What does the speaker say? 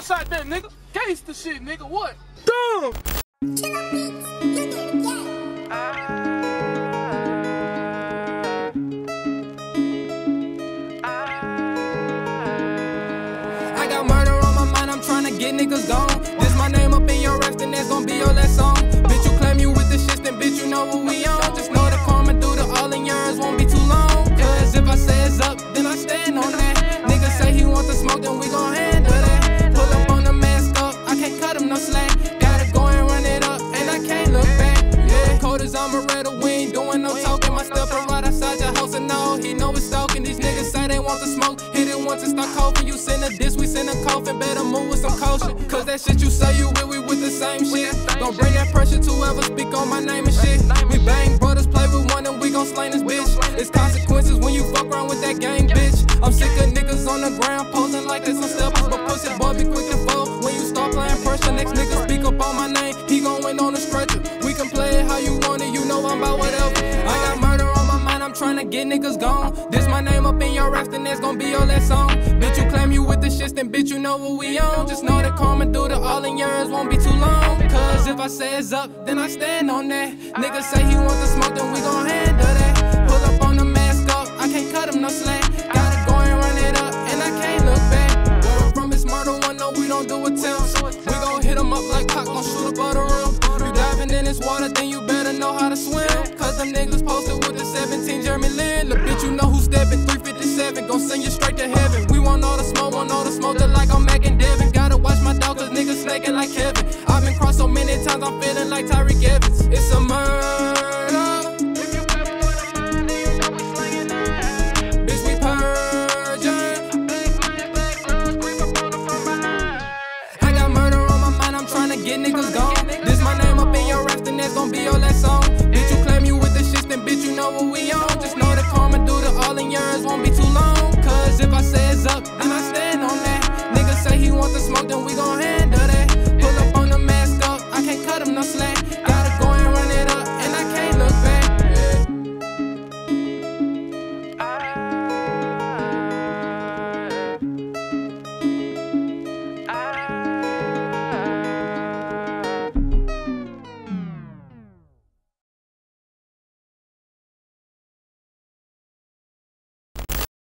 shot there, nigga. Gangsta shit, nigga. What? Dumb. I got murder on my mind. I'm trying to get niggas gone. This my name up in your rest, and that's gonna be your last song. Bitch, you claim you with the shit, then bitch, you know what we on. Just know the karma through the all in yours won't be too long. Cause if I say it's up, then I stand on that. Nigga say he want the smoke, then we gon' handle that. Pull up on the mask up, I can't cut him no slack. Gotta go and run it up, and I can't look back. Yeah, cold as amaretto, we ain't doing no talking. My stepper right outside your house, and no, he know it's stalking. These niggas say they want the smoke, hit it once and start coughing. You send a diss, we send a coffin, better move with some caution. Cause that shit you say you with, we with the same shit. Don't bring that pressure to whoever speak on my name and shit. We bang brothers, play with one, and we gon' slay this bitch. It's consequences when you fuck around with that gang, bitch. I'm sick of niggas on the ground posing like there's some steppers, but pussy boy be quick to fall when you start playing pressure. Next nigga speak up on my name, he gon' win on the stretcher. We can play it how you want it, you know I'm about whatever. I got murder on my mind, I'm tryna get niggas gone. This my name up in your raps, then that's gon' be your last song. Bitch, you claim you with the shits, then bitch, you know what we on. Just know that coming through the all in yours won't be too long. Cause if I say it's up, then I stand on that. Niggas say he want the smoke, then we gon' handle that. Pull up on the mask up, I can't cut him no slack. Then you better know how to swim. Cause them niggas posted with the 17 Jeremy Lin. Look, bitch, you know who's stepping. 357, gon' send you straight to heaven. We want all the smoke, just like I'm Mac and Devin. Gotta watch my dog, cause niggas snaking like Kevin. I've been crossed so many times, I'm feeling like Tyreek Evans. It's a murder. If you got me with a mind, then you know we slinging that. Bitch, we purging. Black black girls, creep up on them from behind. I got murder on my mind, I'm tryna get niggas gone. This my name up in your raps, then that's gon' be your last song. Bitch, you claim you with the shits, then bitch, you know what we on.